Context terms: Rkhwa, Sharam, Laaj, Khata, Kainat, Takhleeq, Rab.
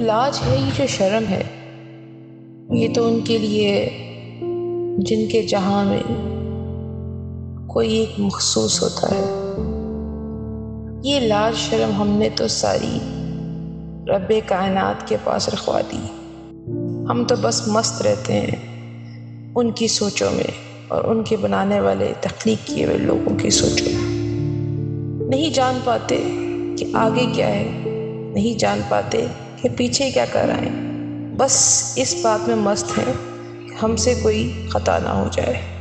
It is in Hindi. लाज है, ये जो शर्म है, ये तो उनके लिए जिनके जहाँ में कोई एक मखसूस होता है। ये लाज शर्म हमने तो सारी रब्बे कायनात के पास रखवा दी। हम तो बस मस्त रहते हैं उनकी सोचों में और उनके बनाने वाले तख्लीक किए हुए लोगों की सोचों में। नहीं जान पाते कि आगे क्या है, नहीं जान पाते कि पीछे क्या कर रहे हैं। बस इस बात में मस्त हैं कि हमसे कोई खता ना हो जाए।